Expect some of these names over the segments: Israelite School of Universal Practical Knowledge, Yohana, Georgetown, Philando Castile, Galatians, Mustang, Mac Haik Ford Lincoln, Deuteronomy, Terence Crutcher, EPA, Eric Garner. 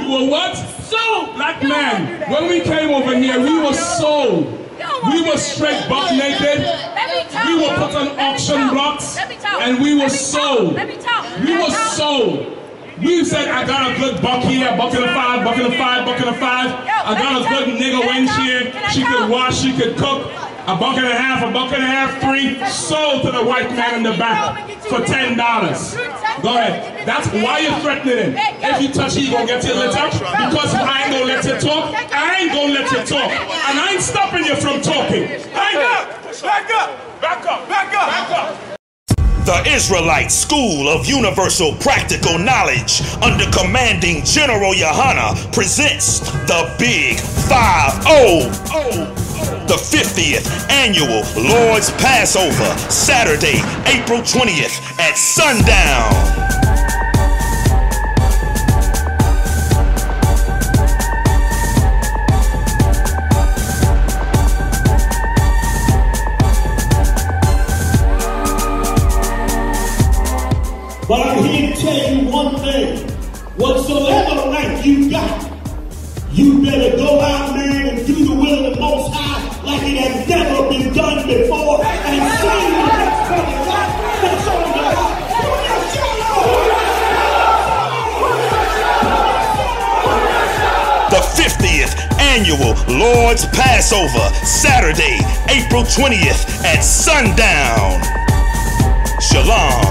sold. We were what? Sold. Black man. When we came over here, we were sold. We were straight buck naked. We were put on auction blocks. And we were sold. We were sold. We said, I got a good buck here, bucket of five. I got a good nigga wench here. She could wash, she could cook. A bucket and a half, three, sold to the white man in the back for $10. Go ahead. That's why you're threatening him. If you touch it, you're going to get your litter. Because I ain't going to let you talk. And I ain't stopping you from talking. Back up. The Israelite School of Universal Practical Knowledge under commanding General Yohana presents the Big 5-0. The 50th Annual Lord's Passover, Saturday, April 20th at sundown. But I'm here to tell you one thing. Whatsoever right you got, you better go out there and do the will of the Most High like it has never been done before, and sing from the top that's on the top. The 50th Annual Lord's Passover, Saturday, April 20th at sundown. Shalom.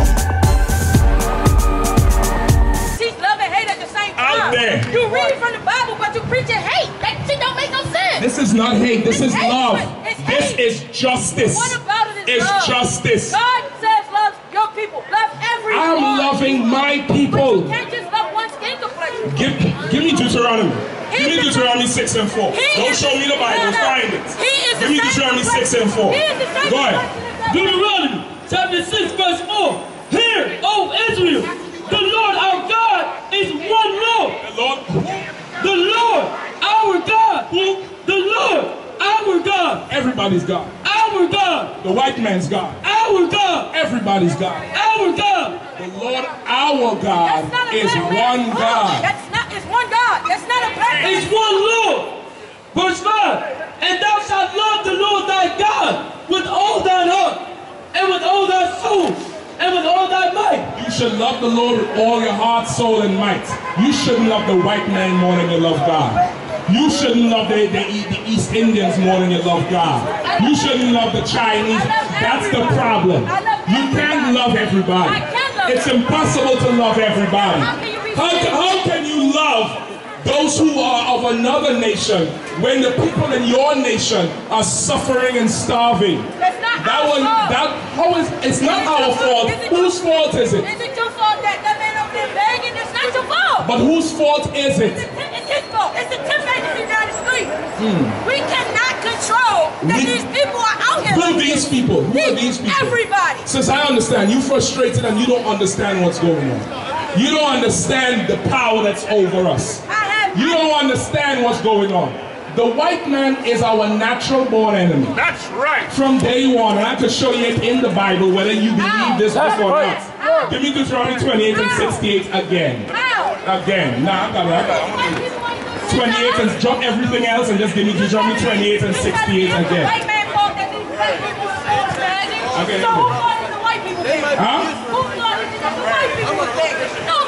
Teach love and hate at the same time. Out there. You read from the Bible, but you preach and hate. That shit don't make no sense. This is not hate. This is love. This is justice. What about it is love? It's justice. God says love your people. Love everyone. I'm loving my people. But you can't just love one skin complexion. Give me Deuteronomy. Give me Deuteronomy 6 and 4. Don't show me the Bible. Find it. Give me Deuteronomy 6 and 4. Go ahead. Deuteronomy chapter 6 verse 4. Hear, O Israel, the Lord our God is one Lord. The Lord our God. The Lord our God. Everybody's God. Our God. The white man's God. Our God. Everybody's God. Our God. The Lord our God is one God. It's one God. That's not a black man. It's one Lord. Verse 5. And thou shalt love the Lord thy God with all thine heart and with all thy soul and with all thy might. You should love the Lord with all your heart, soul, and might. You shouldn't love the white man more than you love God. You shouldn't love the East Indians more than you love God. You shouldn't love the Chinese. That's the problem. You can't love everybody. It's impossible to love everybody. How can you love those who are of another nation when the people in your nation are suffering and starving? It's not our fault. Whose fault is it? Is it your fault that that man over there begging? It's not your fault. But whose fault is it? It's his fault. It's the tip agency down the street. We cannot control that these people are out here. Who are these people? Everybody. Since I understand, you're frustrated and you don't understand what's going on. You don't understand the power that's over us. You don't understand what's going on. The white man is our natural born enemy. That's right. From day one, and I can show you it in the Bible whether you believe this book or not. Give me Deuteronomy 28 and 68 again. Again. Nah, I got it. 28 and drop everything else and just give me Deuteronomy 28 and 68 again.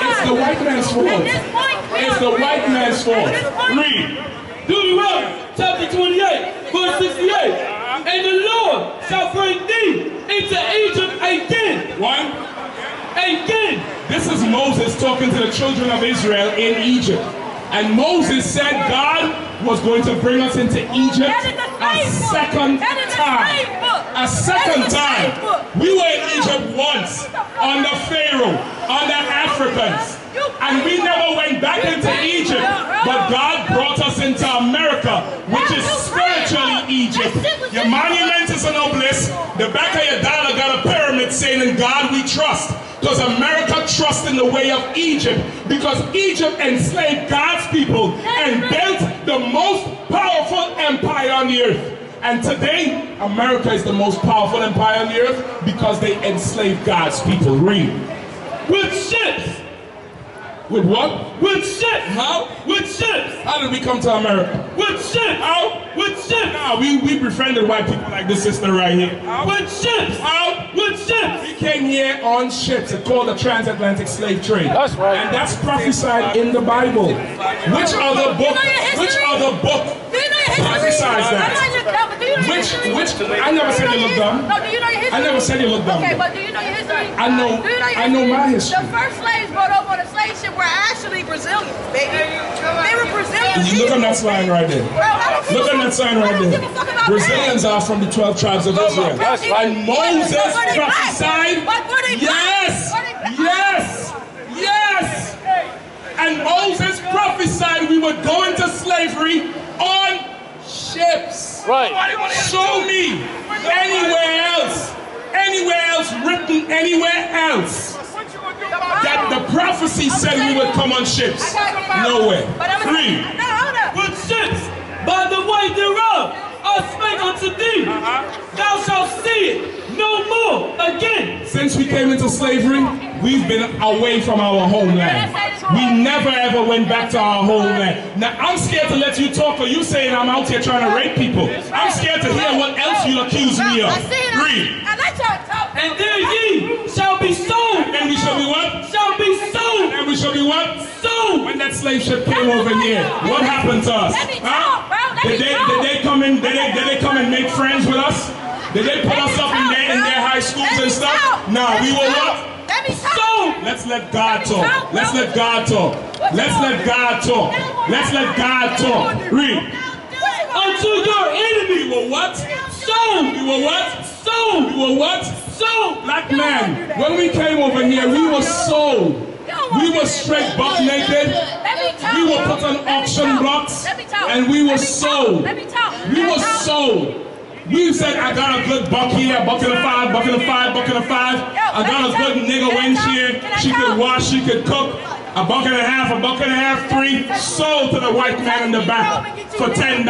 It's the white man's fault. It's the white man's fault. Read. Deuteronomy chapter 28, verse 68. And the Lord shall bring thee into Egypt again. One. Again. This is Moses talking to the children of Israel in Egypt. And Moses said God was going to bring us into Egypt a second time. We were in Egypt once under Pharaoh, under Africans. And we never went back into Egypt, but God brought us into America, which is spiritually Egypt. Your monument is an obelisk. The back of your dollar got a pyramid saying, in God we trust. Because America trusts in the way of Egypt. Because Egypt enslaved God's people and built the most powerful empire on the earth. And today, America is the most powerful empire on the earth because they enslaved God's people. Read. With ships With what? With sense. How? With sense. How did we come to America? With sense. How? With sense. Nah, we befriended white people like this sister right here. How? With sense. How? With sense. We came here on ships. It's called the transatlantic slave trade. That's right. And that's prophesied in the Bible. Which other book prophesies that? I never said you look dumb. No, do you know your history? I never said you look dumb. Okay, but do you know your history? I know my history. The first slaves brought over on a slave ship were actually Brazilians, baby. They were Brazilians. Look on that sign right there. Look on that sign right there. Brazilians are from the 12 tribes of Israel. That's right. And Moses prophesied. Yes! Yes! Yes! And Moses prophesied we would go into slavery on ships. Right. Show me anywhere else written anywhere else that the prophecy said we would come on ships. Nowhere. Three. With ships, by the way thereof, I spake unto thee, thou shalt see it no more again. Since we came into slavery, we've been away from our homeland. We never ever went back to our homeland. Now I'm scared to let you talk, for you saying I'm out here trying to rape people. I'm scared to hear what else you accuse me of. Read. And there ye shall be sold. And we shall be what? Shall be sold. And we shall be what? Sold. When that slave ship came over here, what happened to us? Huh? Did they come and make friends with us? Did they put us up in their high schools and stuff? No, we were what? So let's let God talk. Let's let God talk. Let's let God talk. Let's let God talk. Read. Unto your enemy. You were what? So you were what? So you were what? So black man. When we came over here, we were sold. We were straight buck naked. We were put on auction blocks, and we were sold. We were sold. You said, I got a good buck here, bucket of five. I got a good nigga when she could wash, she could cook. A bucket and a half, three, sold to the white man in the back for $10.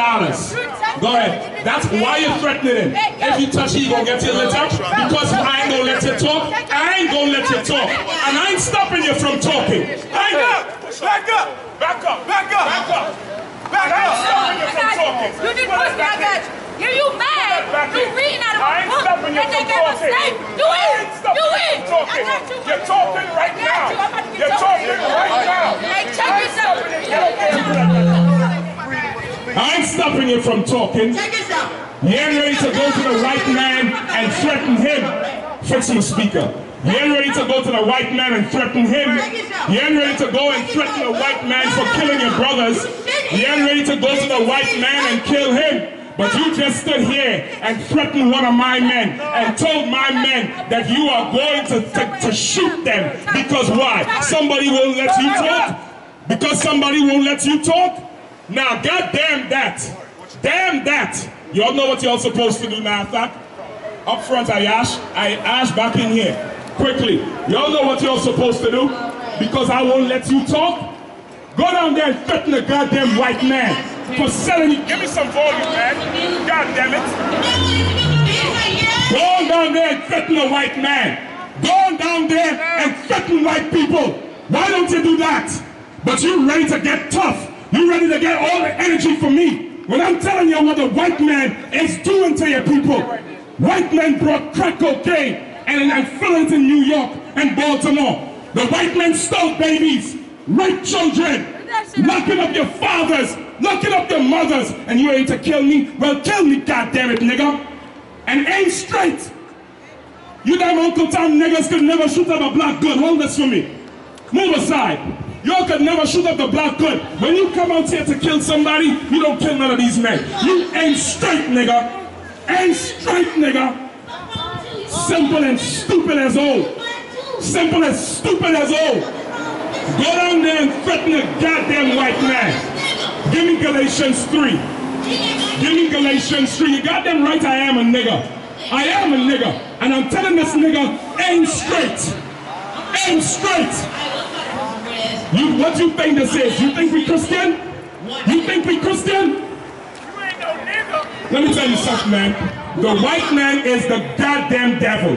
Go ahead. That's why you're threatening him. If you touch him, you're going to get your letter. Because I ain't going to let you talk. I ain't going to let you talk. And I ain't stopping you from talking. Hang up. Back up. Back up. Back up. Back up. Back up. I'm stopping you from talking. You didn't push me, I got you. You mad? You reading out of a book that they gave us slaves? Do it! You're talking right now. You're talking right now. Hey, check this out. I ain't stopping you from talking. Check this out. You're ready to go to the white man and threaten him. Fix him, speaker. You're ready to go to the white man and threaten him. You're ready to go and threaten a white man for killing your brothers. You're ready to go to the white man and kill him. But you just stood here and threatened one of my men and told my men that you are going to shoot them. Because why? Somebody won't let you talk? Because somebody won't let you talk? Now, goddamn that. Damn that. You all know what you're supposed to do now, Thak. Up front, Ayash. Ayash, back in here. Quickly. You all know what you're supposed to do? Because I won't let you talk? Go down there and threaten a goddamn white man. For selling you. Give me some volume, man. God damn it. Go on down there and threaten a white man. Go on down there and threaten white people. Why don't you do that? But you're ready to get tough. You're ready to get all the energy from me. When I'm telling you what the white man is doing to your people. White men brought crack cocaine and fell into New York and Baltimore. The white men stole babies, raped children, locking up your fathers, locking up your mothers, and you ain't to kill me? Well, kill me, goddammit, nigga. And aim straight. You damn Uncle Tom niggas could never shoot up a black good. Hold this for me. Move aside. Y'all could never shoot up the black good. When you come out here to kill somebody, you don't kill none of these men. You aim straight, nigga. Aim straight, nigga. Simple and stupid as old. Simple and stupid as old. Go down there and threaten a goddamn white man. Give me Galatians 3. Give me Galatians 3. You goddamn right I am a nigga. I am a nigga. And I'm telling this nigga, aim straight. Aim straight. What you think this is? You think we Christian? You think we Christian? You ain't no nigga. Let me tell you something, man. The white man is the goddamn devil.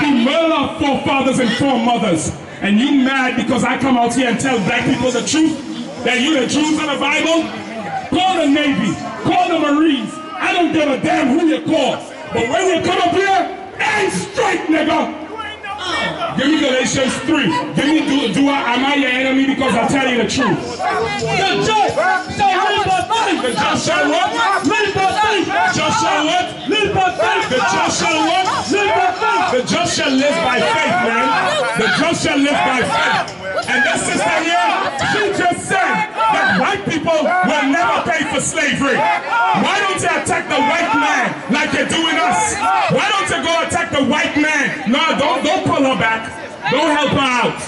He murdered our forefathers and foremothers. and you mad because I come out here and tell black people the truth, that you the Jews of the Bible? Call the Navy, call the Marines, I don't give a damn who you call, but when you come up here, ain't straight, nigga! Give me Galatians 3. Give me, am I your enemy because I tell you the truth? The judge shall live by faith. The judge shall what? Live by faith. The judge shall what? Live by faith. The judge shall what? Live by faith. The judge shall live by faith, man. The judge shall live by faith. And this sister here, she just said that white people will never pay for slavery. Why don't you attack the white man like you're doing us? Why don't you go attack the white man? No, don't pull her back. Don't help her out.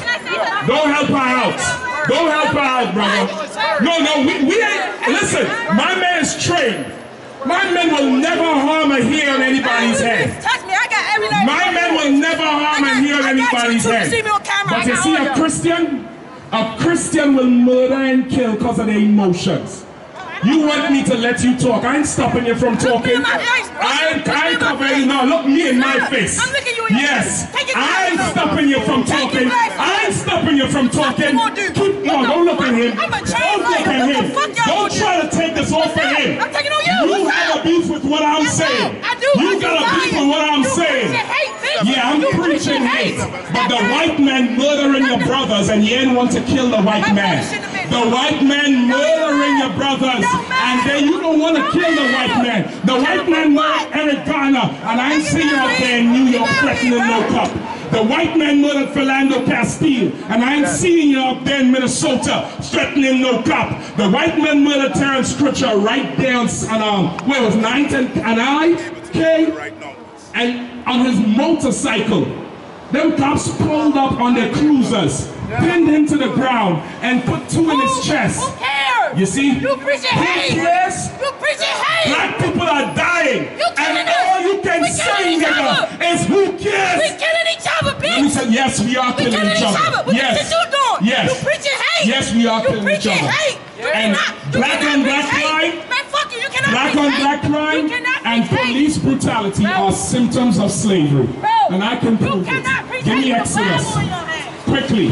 Don't help her out. Don't help her out, brother. No, we ain't. Listen, my man's trained. My men will never harm a hair on anybody's head. My men will never harm a hair on anybody's head. But you see, a Christian will murder and kill because of their emotions. You want me to let you talk. I ain't stopping you from talking. I ain't covering you now. Look me in my face. Yes. I ain't stopping you from talking. I ain't stopping you from talking. Keep on. Don't look at him. Don't look at him. Don't try to take this off of him. You have a beef with what I'm saying. You got a beef with what I'm saying. Yeah, I'm preaching hate. But the white man murdering your brothers and you ain't want to kill the white man. The white man murdering your brothers, and then you don't want to kill the white man. The white man murdered Eric Garner, and I ain't seen you out there in New York threatening no cop. The white man murdered Philando Castile, and I ain't seen you out there in Minnesota threatening no cop. The white man murdered Terence Crutcher right there on, where it was 9th and I, K, and on his motorcycle. Them cops pulled up on their cruisers, pinned him to the ground, and put two in his chest. Who cares? You see? You preaching hate! You preaching hate! Black people are dying! And all you can say, nigga, is who cares? We killing each other, bitch! Say, yes, we are killing each other. What yes. You doing? Yes. You preaching hate! Yes, we are killing each other. Hate. And black on black crime, black on black crime, and police brutality are symptoms of slavery. And I can prove it. Give me Exodus. Quickly.